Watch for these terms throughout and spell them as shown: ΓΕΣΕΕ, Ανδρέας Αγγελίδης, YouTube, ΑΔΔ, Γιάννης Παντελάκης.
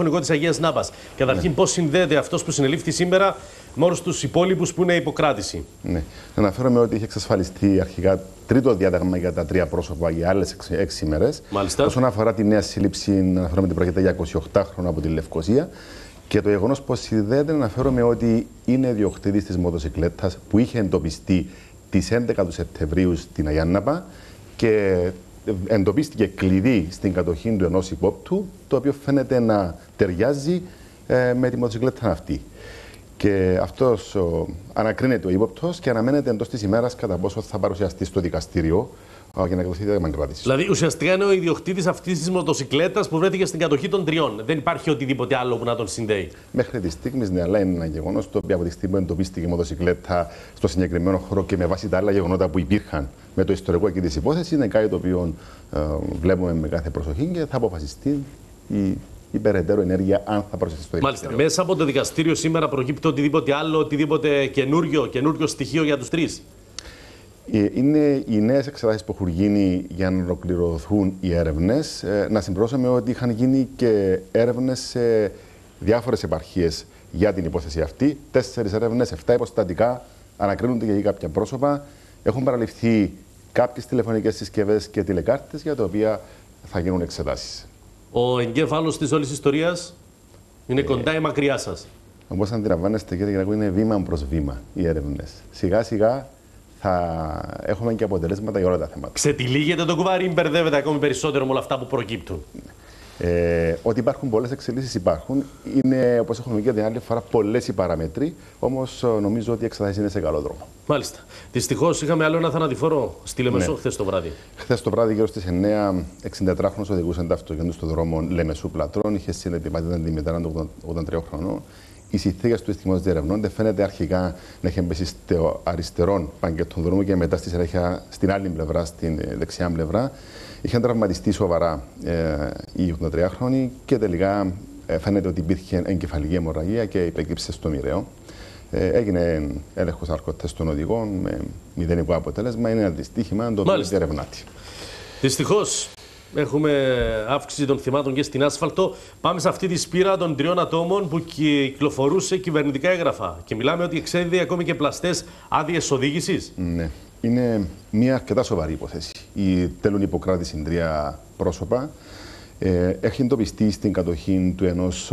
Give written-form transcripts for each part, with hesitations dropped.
φωνικό της Αγίας Νάπας. Καταρχήν, πώς συνδέεται αυτός που συνελήφθη σήμερα με όλους τους υπόλοιπους που είναι υποκράτηση. Ναι. Αναφέρομαι ότι είχε εξασφαλιστεί αρχικά τρίτο διάταγμα για τα τρία πρόσωπα για άλλες 6 ημέρες. Μάλιστα. Όσον αφορά τη νέα σύλληψη, αναφέρομαι ότι πρόκειται για 28 χρόνια από τη Λευκοσία. Και το γεγονός πως συνδέεται, αναφέρομαι ότι είναι ιδιοκτήτης της μοτοσυκλέτας που είχε εντοπιστεί τις 11 Σεπτεμβρίου στην Αγία Νάπα και εντοπίστηκε κλειδί στην κατοχή του ενός υπόπτου, το οποίο φαίνεται να ταιριάζει με τη μοτοσυκλέτα αυτή. Και αυτός ανακρίνεται ο ύποπτος και αναμένεται εντός της ημέρας κατά πόσο θα παρουσιαστεί στο δικαστήριο για να εκδοθεί δέγμα κράτησης. Δηλαδή, ουσιαστικά είναι ο ιδιοκτήτης αυτής της μοτοσυκλέτας που βρέθηκε στην κατοχή των τριών. Δεν υπάρχει οτιδήποτε άλλο που να τον συνδέει. Μέχρι τη στιγμή, ναι, αλλά είναι ένα γεγονός το οποίο από τη στιγμή που εντοπίστηκε η μοτοσυκλέτα στο συγκεκριμένο χώρο και με βάση τα άλλα γεγονότα που υπήρχαν με το ιστορικό εκεί της υπόθεσης, είναι κάτι το οποίο βλέπουμε με κάθε προσοχή και θα αποφασιστεί η περαιτέρω ενέργεια, αν θα προσθέσει στο δικαστήριο. Μάλιστα. Μέσα από το δικαστήριο σήμερα προκύπτει οτιδήποτε άλλο, οτιδήποτε καινούριο στοιχείο για τους τρεις. Είναι οι νέες εξετάσεις που έχουν γίνει για να ολοκληρωθούν οι έρευνες. Να συμπληρώσαμε ότι είχαν γίνει και έρευνες σε διάφορες επαρχίες για την υπόθεση αυτή. 4 έρευνες, 7 υποστατικά, ανακρίνονται για κάποια πρόσωπα. Έχουν παραληφθεί κάποιες τηλεφωνικές συσκευές και τηλεκάρτες για τα οποία θα γίνουν εξετάσεις. Ο εγκέφαλος της όλης ιστορίας είναι κοντά ή μακριά σας. Όπως αντιλαμβάνεστε, κύριε Γραγού, είναι βήμα προς βήμα οι έρευνες. Σιγά σιγά θα έχουμε και αποτελέσματα για όλα τα θέματα. Ξετυλίγεται το κουβάρι ή μπερδεύεται ακόμη περισσότερο με όλα αυτά που προκύπτουν? Ότι υπάρχουν πολλές εξελίξεις, υπάρχουν. Είναι, όπως έχουμε και την άλλη φορά, πολλές οι παραμέτροι. Όμως νομίζω ότι η εξετάσεις είναι σε καλό δρόμο. Μάλιστα. Δυστυχώς είχαμε άλλο ένα θανατηφόρο στη Λεμεσό χθες το βράδυ. Χθες το βράδυ, γύρω στις 9, 64χρονος οδηγούσε τα αυτοκίνητα στον δρόμο Λεμεσού Πλατρών. Είχε συνετοιμαστεί, ήταν τη μητέρα του 83 χρονών. Οι συνθήκες του δυστυχώς διερευνώνται. Φαίνεται αρχικά να είχε μπει στο αριστερό παγκέτο του δρόμου και μετά στη συνέχεια στην άλλη πλευρά, στην δεξιά πλευρά. Είχαν τραυματιστεί σοβαρά οι 83χρονοι και τελικά φαίνεται ότι υπήρχε εγκεφαλική αιμορραγία και υπέκυψε στο μοιραίο. Έγινε έλεγχος ναρκωτές των οδηγών με μηδενικό αποτέλεσμα. Είναι ένα δυστύχημα το οποίο διερευνάται. Δυστυχώς. Έχουμε αύξηση των θυμάτων και στην άσφαλτο. Πάμε σε αυτή τη σπήρα των 3 ατόμων που κυκλοφορούσε κυβερνητικά έγγραφα. Και μιλάμε ότι εξέδιδε ακόμη και πλαστές άδειες οδήγησης. Ναι. Είναι μια αρκετά σοβαρή υπόθεση. Τέλουν υποκράτηση 3 πρόσωπα. Έχει εντοπιστεί στην κατοχή του ενός,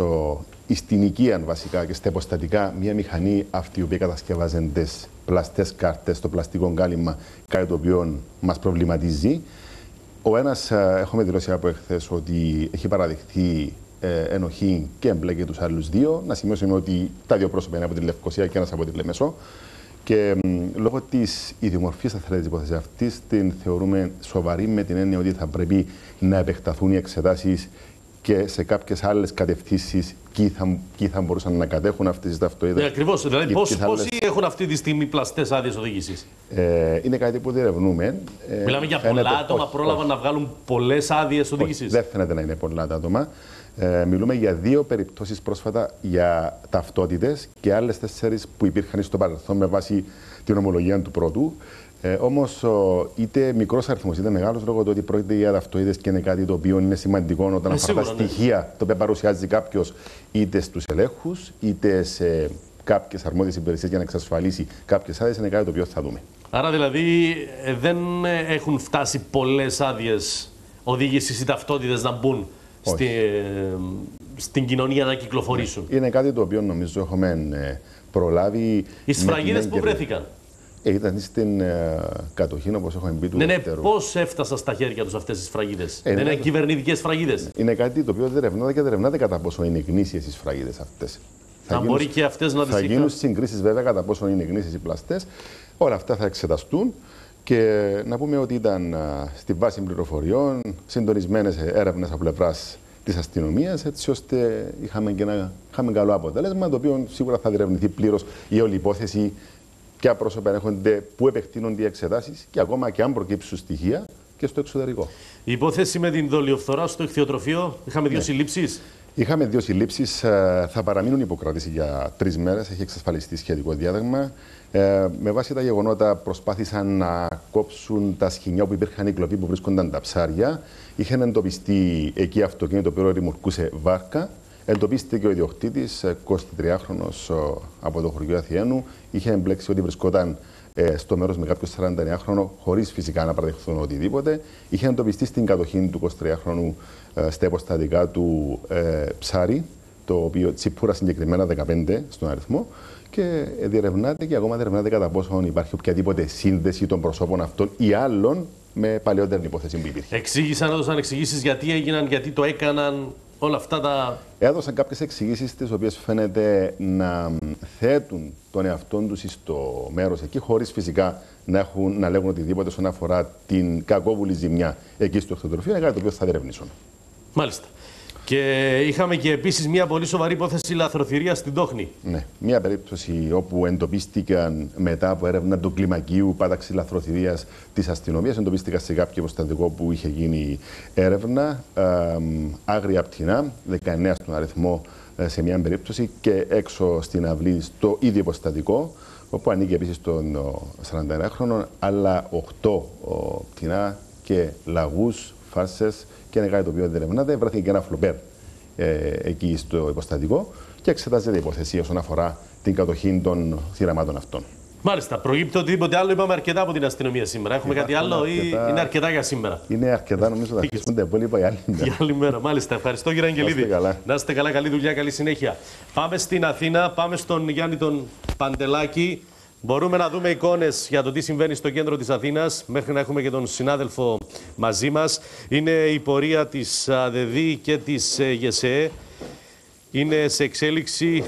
στην οικία βασικά και στα υποστατικά, μια μηχανή αυτή η οποία κατασκευάζαν τις πλαστές κάρτες, το πλαστικό κάλυμα, κάτι το οποίο μας προβληματίζει. Ο ένας, έχουμε δηλώσει από εχθές ότι έχει παραδειχθεί ενοχή και εμπλέκει τους άλλους 2. Να σημειώσουμε ότι τα 2 πρόσωπα είναι από τη Λευκοσία και ένας από τη Λεμεσό. Και λόγω της ιδιομορφίας της υπόθεσης αυτής, την θεωρούμε σοβαρή με την έννοια ότι θα πρέπει να επεκταθούν οι εξετάσεις και σε κάποιες άλλες κατευθύνσεις και θα μπορούσαν να κατέχουν αυτές τις ταυτότητες. Ναι, ακριβώς. Δηλαδή, πόσοι έχουν αυτή τη στιγμή πλαστές άδειες οδήγησης? Είναι κάτι που διερευνούμε. Μιλάμε για πολλά άτομα που πρόλαβαν να βγάλουν πολλές άδειες οδήγησης. Δεν φαίνεται να είναι πολλά τα άτομα. Μιλούμε για 2 περιπτώσεις πρόσφατα για ταυτότητες και άλλες 4 που υπήρχαν στο παρελθόν με βάση την ομολογία του πρώτου. Όμως, είτε μικρός αριθμός είτε μεγάλος, λόγω του ότι πρόκειται για ταυτότητες και είναι κάτι το οποίο είναι σημαντικό όταν αυτά τα στοιχεία τα οποία παρουσιάζει κάποιος είτε στους ελέγχους είτε σε κάποιες αρμόδιες υπηρεσίες για να εξασφαλίσει κάποιες άδειες, είναι κάτι το οποίο θα δούμε. Άρα, δηλαδή, δεν έχουν φτάσει πολλές άδειες οδήγησης ή ταυτότητες να μπουν στην κοινωνία να κυκλοφορήσουν. Είναι κάτι το οποίο νομίζω έχουμε προλάβει. Οι σφραγίδες που βρέθηκαν. Ήταν στην κατοχή, όπως έχουμε πει, του δεύτερου. Πώς έφτασαν στα χέρια τους αυτές τις σφραγίδες? Είναι κυβερνητικές σφραγίδες. Είναι κάτι το οποίο διερευνάται και διερευνάται κατά πόσο είναι γνήσιες οι σφραγίδες αυτές. Θα μπορεί και αυτές να τις συγκρίνουν. Θα γίνουν συγκρίσεις, βέβαια, κατά πόσο είναι γνήσιες οι πλαστές. Όλα αυτά θα εξεταστούν. Και να πούμε ότι ήταν στην βάση πληροφοριών, συντονισμένες έρευνες από πλευράς της αστυνομίας, έτσι ώστε είχαμε καλό αποτέλεσμα, το οποίο σίγουρα θα διερευνηθεί πλήρως η όλη υπόθεση. Ποια πρόσωπα έρχονται, πού επεκτείνονται οι εξετάσεις και ακόμα και αν προκύψουν στοιχεία και στο εξωτερικό. Η υπόθεση με την δολιοφθορά στο ιχθυοτροφείο, είχαμε 2 συλλήψεις. Είχαμε 2 συλλήψεις. Θα παραμείνουν υποκράτηση για 3 μέρες. Έχει εξασφαλιστεί σχετικό διάταγμα. Με βάση τα γεγονότα, προσπάθησαν να κόψουν τα σχοινιά που υπήρχαν οι κλοποί που βρίσκονταν τα ψάρια. Είχαν εντοπιστεί εκεί αυτοκίνητο που ρημουρκούσε βάρκα. Εντοπίστηκε ο ιδιοκτήτης, 23χρονος από το χωριό Αθιένου. Είχε εμπλέξει ότι βρισκόταν στο μέρος με κάποιο 49χρονο, χωρίς φυσικά να παραδεχθούν οτιδήποτε. Είχε εντοπιστεί στην κατοχή του 23χρονου στα υποστατικά του ψάρι, το οποίο τσιπούρα συγκεκριμένα 15 στον αριθμό. Και διερευνάται και ακόμα διερευνάται κατά πόσο υπάρχει οποιαδήποτε σύνδεση των προσώπων αυτών ή άλλων με παλαιότερη υπόθεση που υπήρχε. Εξήγησαν, έδωσαν εξηγήσεις γιατί έγιναν, γιατί το έκαναν, όλα αυτά τα. Έδωσαν κάποιες εξηγήσεις, τις οποίες φαίνεται να θέτουν τον εαυτό τους στο μέρος εκεί, χωρίς φυσικά να λέγουν οτιδήποτε όσον αφορά την κακόβουλη ζημιά εκεί στο εχθροτροφείο. Είναι κάτι το οποίο θα διερευνήσουν. Μάλιστα. Και είχαμε και επίσης μια πολύ σοβαρή υπόθεση λαθροθυρίας στην Τόχνη. Ναι, μια περίπτωση όπου εντοπίστηκαν μετά από έρευνα του κλιμακίου πάταξη λαθροθυρίας της αστυνομίας. Εντοπίστηκαν σε κάποιο προστατικό που είχε γίνει έρευνα. Άγρια πτηνά, 19 στον αριθμό σε μια περίπτωση, και έξω στην αυλή στο ίδιο προστατικό, όπου ανήκει επίσης τον 49χρονο, άλλα 8 πτηνά και λαγούς, φάρσες. Και είναι κάτι το οποίο διερευνάται. Βρέθηκε και ένα φλοπέρ εκεί στο υποστατικό και εξετάζεται η υπόθεση όσον αφορά την κατοχή των θυραμάτων αυτών. Μάλιστα. Προκύπτει οτιδήποτε άλλο? Είπαμε αρκετά από την αστυνομία σήμερα. Έχουμε κάτι άλλο ή είναι αρκετά για σήμερα? Είναι αρκετά, νομίζω, θα αφήσουμε τα υπόλοιπα για άλλη μέρα. Για άλλη μέρα. Μάλιστα. Ευχαριστώ, κύριε Αγγελίδη. Να είστε καλά. Καλή δουλειά, καλή συνέχεια. Πάμε στην Αθήνα, πάμε στον Γιάννη τον Παντελάκη. Μπορούμε να δούμε εικόνες για το τι συμβαίνει στο κέντρο της Αθήνας, μέχρι να έχουμε και τον συνάδελφο μαζί μας. Είναι η πορεία της ΑΔΔ και της ΓΕΣΕΕ. Είναι σε εξέλιξη.